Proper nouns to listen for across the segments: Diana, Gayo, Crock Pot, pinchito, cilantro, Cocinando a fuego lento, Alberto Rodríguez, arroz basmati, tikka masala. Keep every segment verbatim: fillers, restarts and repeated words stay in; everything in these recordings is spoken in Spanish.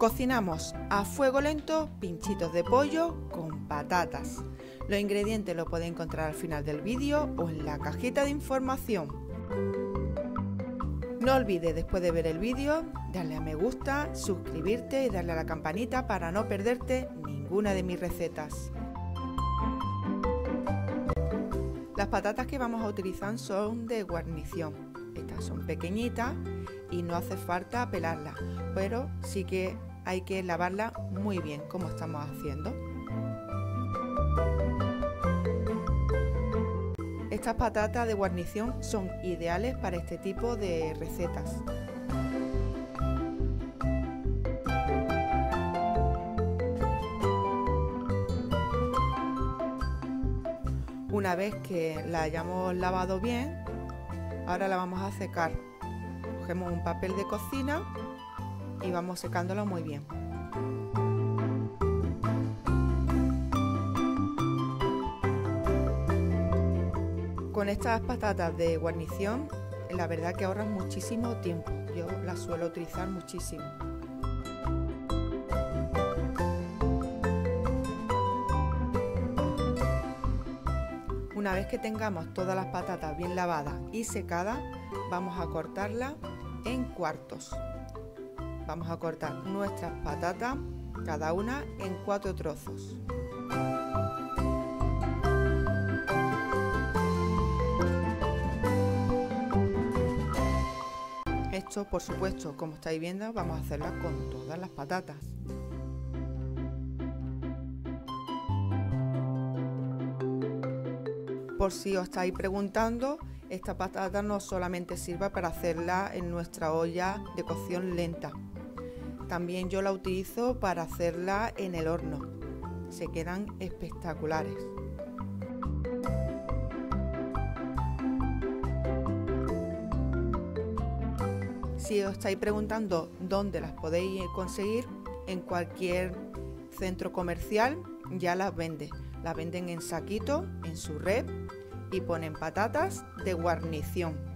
Cocinamos a fuego lento pinchitos de pollo con patatas. Los ingredientes los podéis encontrar al final del vídeo o en la cajita de información. No olvides, después de ver el vídeo, darle a me gusta, suscribirte y darle a la campanita para no perderte ninguna de mis recetas. Las patatas que vamos a utilizar son de guarnición. Estas son pequeñitas y no hace falta pelarlas, pero sí que hay que lavarlas muy bien, como estamos haciendo. Estas patatas de guarnición son ideales para este tipo de recetas. Una vez que la hayamos lavado bien, ahora la vamos a secar. Cogemos un papel de cocina y vamos secándola muy bien. Con estas patatas de guarnición, la verdad que ahorran muchísimo tiempo. Yo las suelo utilizar muchísimo. Una vez que tengamos todas las patatas bien lavadas y secadas, vamos a cortarlas en cuartos. Vamos a cortar nuestras patatas, cada una en cuatro trozos. Esto, por supuesto, como estáis viendo, vamos a hacerla con todas las patatas. Por si os estáis preguntando, esta patata no solamente sirve para hacerla en nuestra olla de cocción lenta. También yo la utilizo para hacerla en el horno. Se quedan espectaculares. Si os estáis preguntando dónde las podéis conseguir, en cualquier centro comercial ya las vende. Las venden en saquito, en su red, y ponen patatas de guarnición.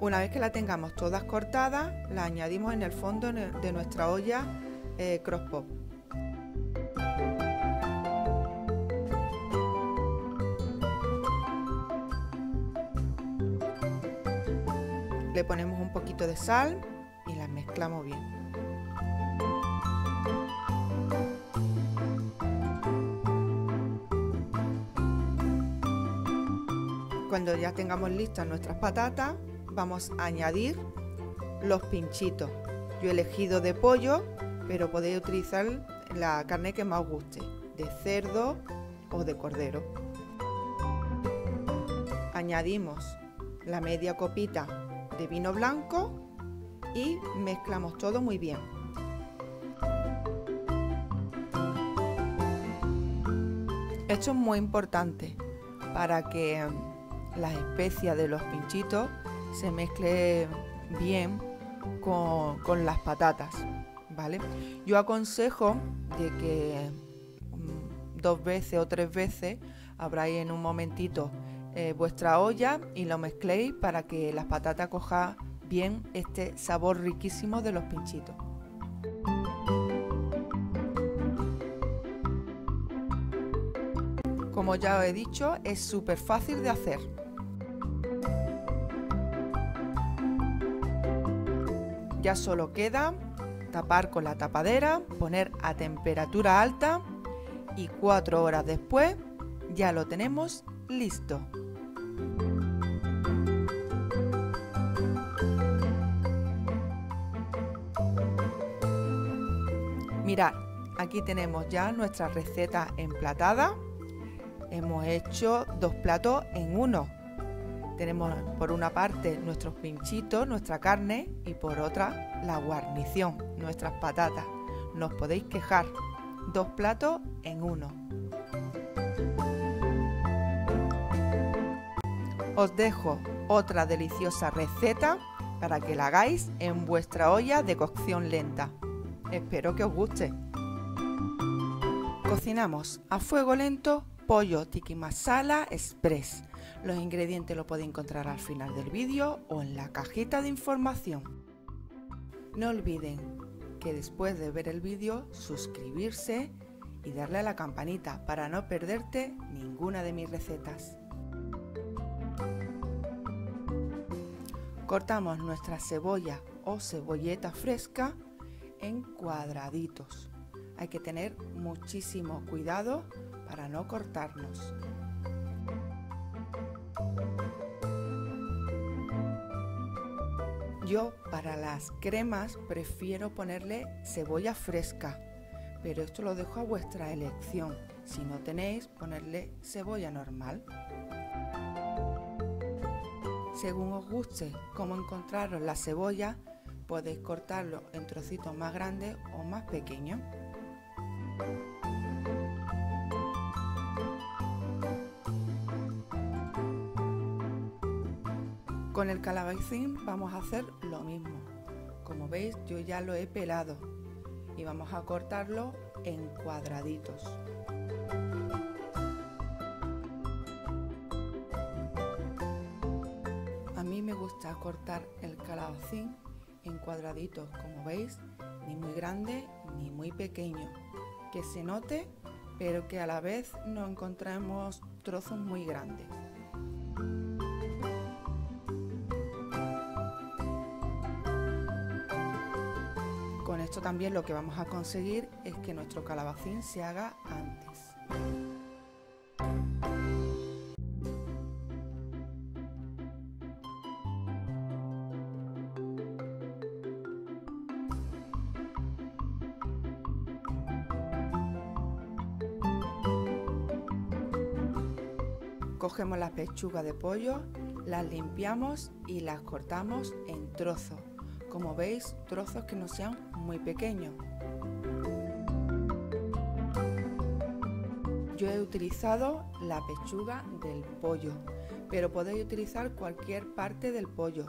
Una vez que la tengamos todas cortadas, la añadimos en el fondo de nuestra olla eh, Crock Pot. Le ponemos un poquito de sal y las mezclamos bien. Cuando ya tengamos listas nuestras patatas, vamos a añadir los pinchitos. Yo he elegido de pollo, pero podéis utilizar la carne que más os guste, de cerdo o de cordero. Añadimos la media copita de vino blanco y mezclamos todo muy bien. Esto es muy importante para que las especias de los pinchitos se mezclen bien con, con las patatas, ¿vale? Yo aconsejo de que dos veces o tres veces abráis en un momentito Eh, vuestra olla y lo mezcléis para que las patatas cojan bien este sabor riquísimo de los pinchitos. Como ya os he dicho, es súper fácil de hacer. Ya solo queda tapar con la tapadera, poner a temperatura alta y cuatro horas después ya lo tenemos listo. Mirad, aquí tenemos ya nuestra receta emplatada. Hemos hecho dos platos en uno. Tenemos por una parte nuestros pinchitos, nuestra carne, y por otra la guarnición, nuestras patatas. No os podéis quejar. Dos platos en uno. Os dejo otra deliciosa receta para que la hagáis en vuestra olla de cocción lenta. Espero que os guste. Cocinamos a fuego lento pollo tikka masala express. Los ingredientes los podéis encontrar al final del vídeo o en la cajita de información. No olviden que después de ver el vídeo suscribirse y darle a la campanita para no perderte ninguna de mis recetas. Cortamos nuestra cebolla o cebolleta fresca en cuadraditos. Hay que tener muchísimo cuidado para no cortarnos. Yo para las cremas prefiero ponerle cebolla fresca, pero esto lo dejo a vuestra elección. Si no tenéis, ponerle cebolla normal. Según os guste cómo encontraros la cebolla, podéis cortarlo en trocitos más grandes o más pequeños. Con el calabacín vamos a hacer lo mismo. Como veis, yo ya lo he pelado y vamos a cortarlo en cuadraditos. A mí me gusta cortar el calabacín en cuadraditos, como veis, ni muy grande ni muy pequeño, que se note pero que a la vez no encontremos trozos muy grandes. Con esto también lo que vamos a conseguir es que nuestro calabacín se haga antes. Cogemos las pechugas de pollo, las limpiamos y las cortamos en trozos. Como veis, trozos que no sean muy pequeños. Yo he utilizado la pechuga del pollo, pero podéis utilizar cualquier parte del pollo,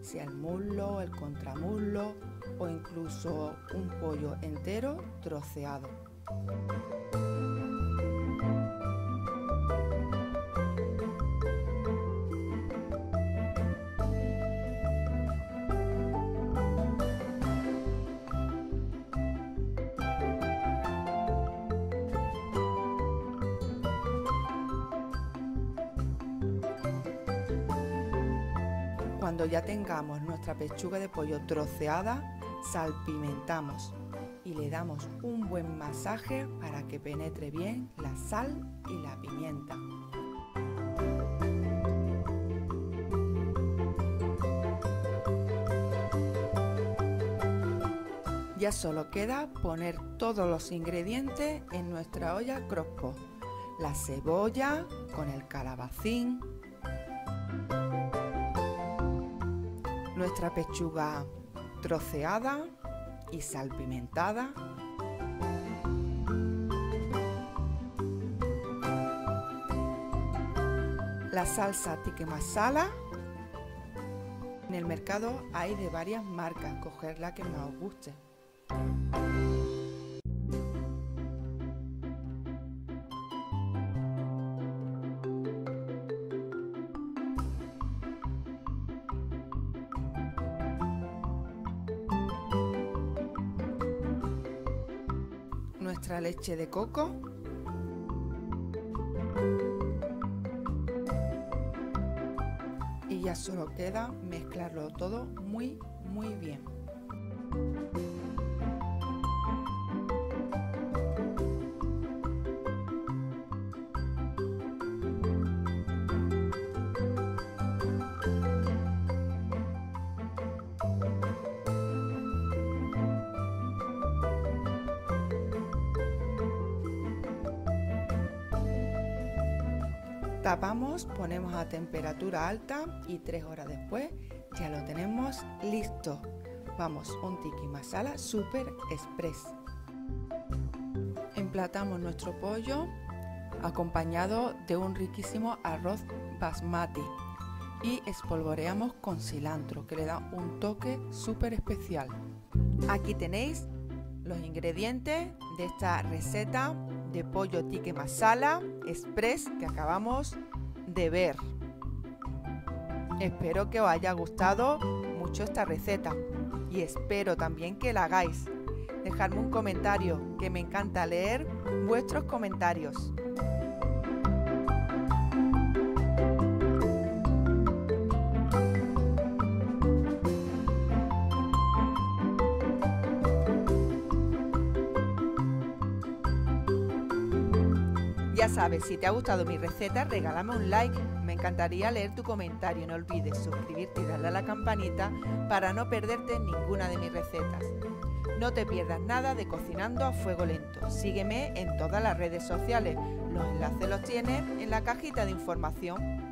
sea el muslo, el contramuslo o incluso un pollo entero troceado. Cuando ya tengamos nuestra pechuga de pollo troceada, salpimentamos y le damos un buen masaje para que penetre bien la sal y la pimienta. Ya solo queda poner todos los ingredientes en nuestra olla Crock Pot. La cebolla con el calabacín, nuestra pechuga troceada y salpimentada, la salsa tikka masala. En el mercado hay de varias marcas, coger la que más os guste. Nuestra leche de coco, y ya solo queda mezclarlo todo muy muy bien. Tapamos, ponemos a temperatura alta y tres horas después ya lo tenemos listo. Vamos, un tikka masala super express. Emplatamos nuestro pollo acompañado de un riquísimo arroz basmati y espolvoreamos con cilantro, que le da un toque súper especial. Aquí tenéis los ingredientes de esta receta de pollo tikka masala express que acabamos de ver. Espero que os haya gustado mucho esta receta y espero también que la hagáis. Dejadme un comentario, que me encanta leer vuestros comentarios. Ya sabes, si te ha gustado mi receta, regálame un like. Me encantaría leer tu comentario. No olvides suscribirte y darle a la campanita para no perderte ninguna de mis recetas. No te pierdas nada de Cocinando a Fuego Lento. Sígueme en todas las redes sociales. Los enlaces los tienes en la cajita de información.